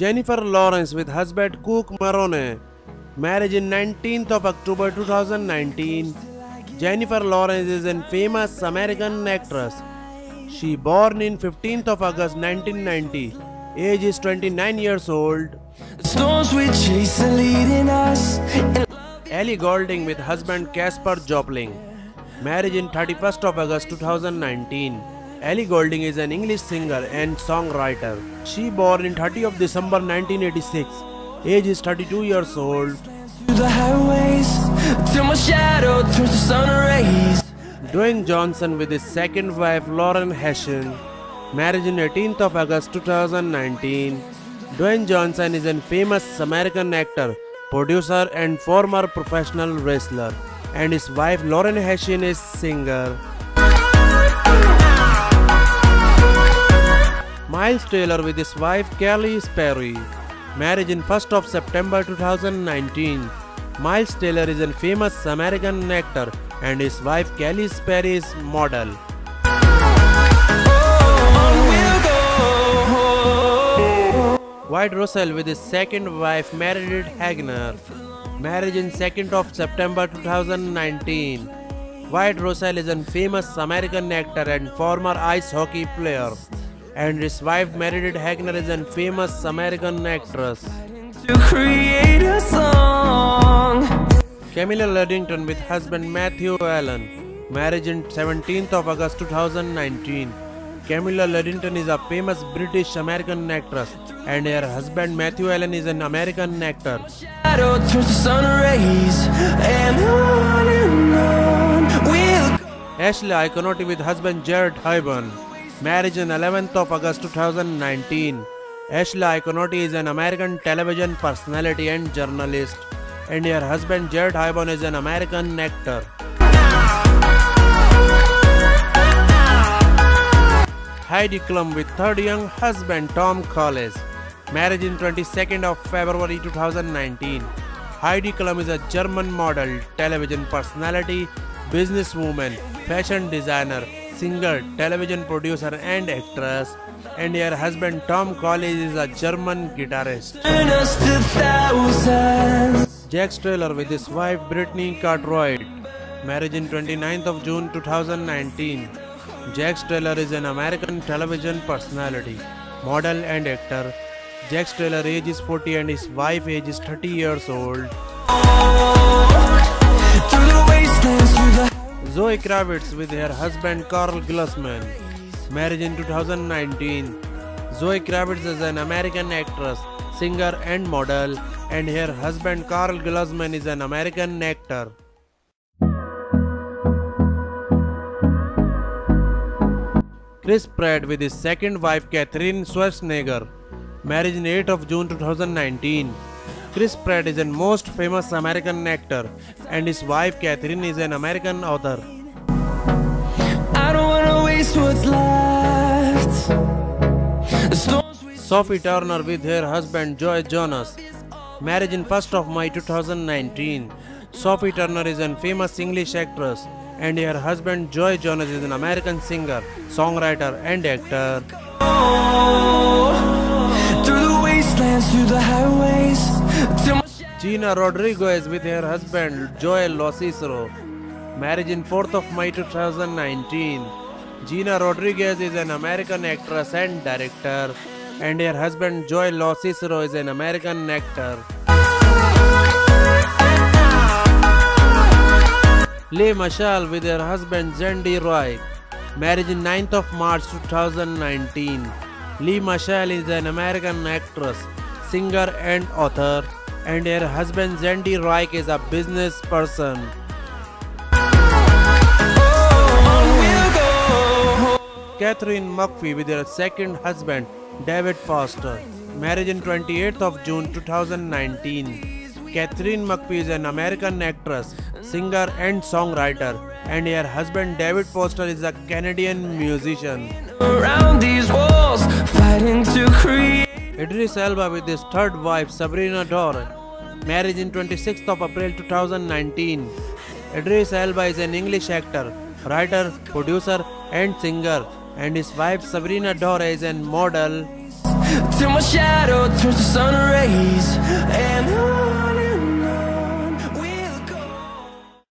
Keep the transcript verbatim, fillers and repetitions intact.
Jennifer Lawrence with husband Cooke Maroney. Marriage in nineteenth of October two thousand nineteen. Jennifer Lawrence is a famous American actress. She born in fifteenth of August nineteen ninety. Age is twenty-nine years old. Ellie Goulding with husband Caspar Jopling. Marriage in thirty-first of August two thousand nineteen. Ellie Goulding is an English singer and songwriter. She born in thirtieth of December nineteen eighty-six. Age is thirty-two years old. Dwayne Johnson with his second wife Lauren Hashian. Marriage in eighteenth of August two thousand nineteen. Dwayne Johnson is a famous American actor, producer and former professional wrestler, and his wife Lauren Hashian is singer. Miles Teller with his wife Kelly Sperry. Marriage in first of September two thousand nineteen. Miles Teller is a famous American actor and his wife Kelly Sperry is model. Wyatt Russell with his second wife Meredith Hagner. Marriage in second of September two thousand nineteen. Wyatt Russell is a famous American actor and former ice hockey player, and his wife Meredith Hagner is a famous American actress. To create a song. Camilla Luddington with husband Matthew Allen. Marriage in seventeenth of August two thousand nineteen. Camilla Luddington is a famous British American actress, and her husband Matthew Allen is an American actor. Ashley Laconetti with husband Jared Haibon. Marriage on eleventh of August two thousand nineteen. Ashley Laconetti is an American television personality and journalist, and her husband Jared Haibon is an American actor. Heidi Klum with third young husband Tom Kaulitz. Marriage in twenty-second of February two thousand nineteen. Heidi Klum is a German model, television personality, businesswoman, fashion designer, singer, television producer and actress, and her husband Tom Kaulitz is a German guitarist. Jax Taylor with his wife Brittany Cartwright. Marriage in twenty-ninth of June two thousand nineteen. Jax Taylor is an American television personality, model and actor. Jax Taylor age is forty and his wife age is thirty years old. Zoe Kravitz with her husband Karl Glusman. Marriage in two thousand nineteen. Zoe Kravitz is an American actress, singer and model, and her husband Karl Glusman is an American actor. Chris Pratt with his second wife Katherine Schwarzenegger. Marriage in eighth of June two thousand nineteen. Chris Pratt is the most famous American actor, and his wife Katherine is an American author. I don't wanna waste what's left. Sophie Turner with her husband Joe Jonas. Marriage in first of May two thousand nineteen. Sophie Turner is a famous English actress, and her husband Joe Jonas is an American singer, songwriter and actor. Oh, through the wastelands, through the highways. Gina Rodriguez with her husband Joe LoCicero. Marriage in fourth of May two thousand nineteen. Gina Rodriguez is an American actress and director, and her husband Joe LoCicero is an American actor. Lea Michele with her husband Zandy Reich. Marriage in ninth of March two thousand nineteen. Lea Michele is an American actress, singer and author, and her husband Zandy Reich is a business person. Katherine McPhee with her second husband David Foster. Marriage in twenty-eighth of June two thousand nineteen. Katherine McPhee is an American actress, singer and songwriter, and her husband David Foster is a Canadian musician. Around these walls, fighting to create. Idris Elba with his third wife Sabrina Dhowre. Marriage in twenty-sixth of April two thousand nineteen. Idris Elba is an English actor, writer, producer and singer, and his wife Sabrina Dhowre is a model. till my shadow turns to sun rays.